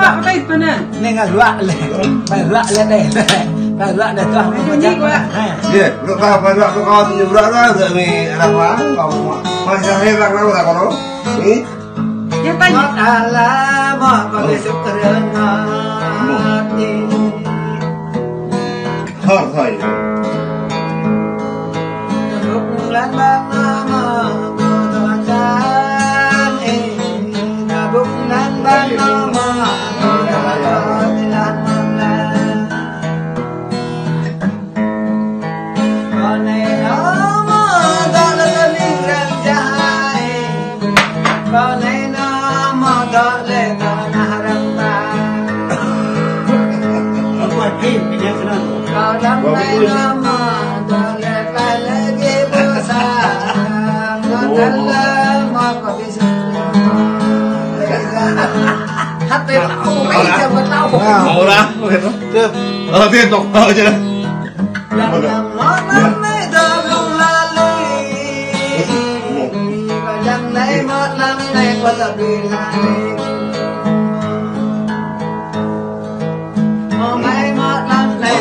Apa apa ispana? Nengal luak le, beruak le deh, beruak deh tuah. Bunyi kau. Iya, luak beruak kau tu beruak luak tu ni apa? Kau macam hebat kau tak kau? Ini. Mat Allah mak kau besuk terenati. Hal hal. Bulan bangama tuan eh, bulan bangama tuan lana. Mau lah, tu, dia tok tahu je lah.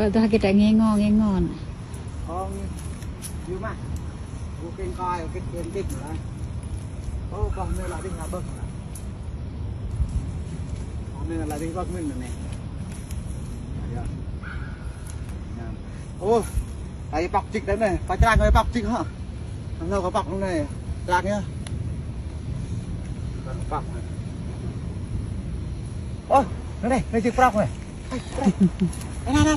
Tôi cái trại nghe ngon con yêu mà u kênh coi cái kênh tiếp nữa ô còn đây là đi nhà bậc còn đây là đi bậc mình nữa nè ô ấy bọc chích đấy này phải trang người bọc chích hả thằng nào có bọc luôn này trang nhá bọc ô nó đây đây chích bọc này nè nè nè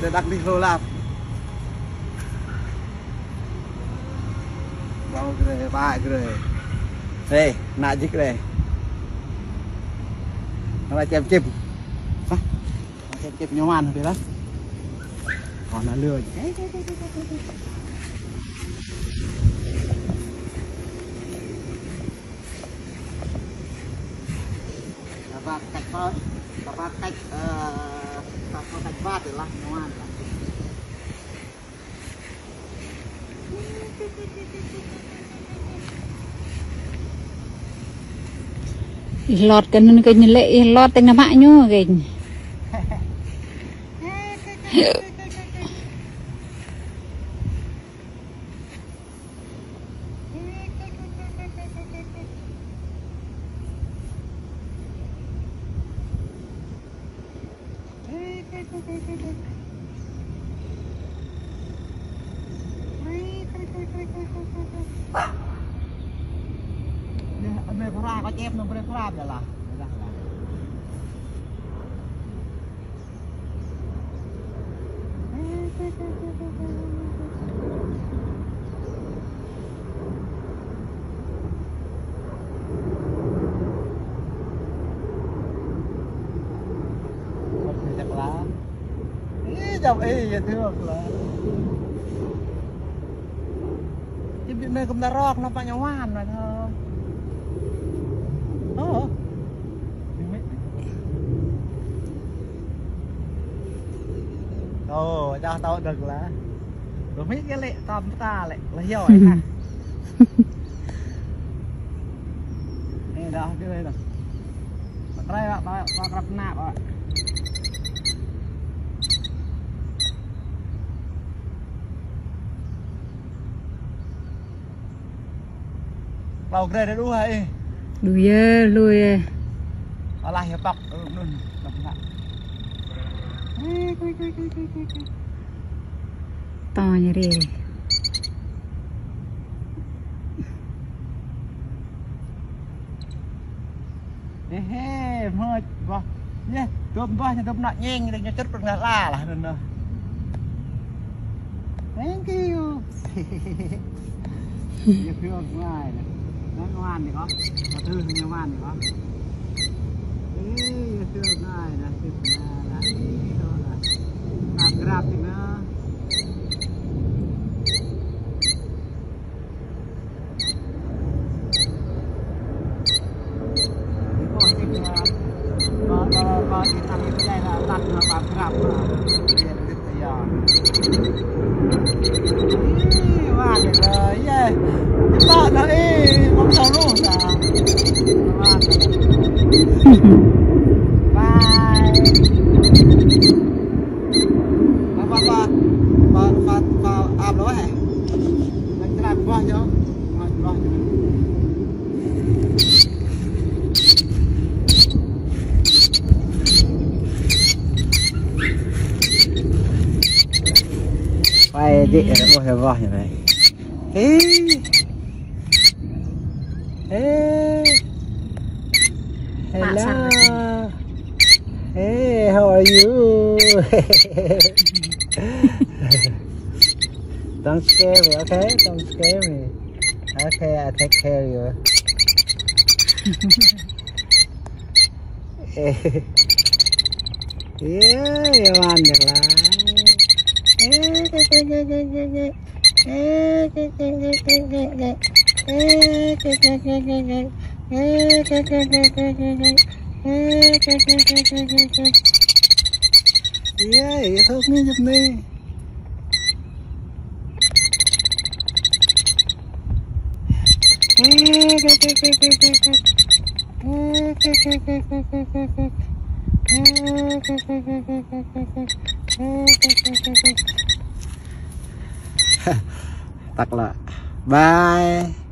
Để đặt đi lô lạp bao gre ba gre đây nãy chiếc này nó là chém chip nhau ăn rồi đó còn là lười và cách tak pakai batu lah, nuan. Lot kan, kan nyelek, lot tengah maknyo kan. Nơi cũng đã róc nó bao nhiêu hoàn rồi thơ. Ồ, cho tao được là rồi mấy cái lệ tầm ta lại là hiểu rồi ha. Đây đó, cái đây rồi. Bắt đây ạ, tao gặp nạp ạ. Bảo đây đã đủ hay? Đủ ye, lùi. Ở lại hiệp bọc luôn, đập lại. To như thế. Hehe, mệt quá. Nhé, tôm ba nhà tôm nọ nheng, đừng cho chết bằng la là nên. Thank you. Nhiều khi ngoài. Nó ăn thì có, nó thư thì nó ăn thì có. Ý, thương này là thịt là ý, đó là tạp grab thì nó. Có cái tạp như thế này là tạp là tạp grab mà. Điệt thịt thì giòn. Ý, hoa thì là ý ơi. Cái bọn nó ý. Hãy subscribe cho kênh Ghiền Mì Gõ Để không bỏ lỡ những video hấp dẫn. Hey, hello. Hey, how are you? Don't scare me, okay? Don't scare me. Okay, I take care of you. Yeah, you want the line? Yay, help me with me. Tặc lạ. Bye.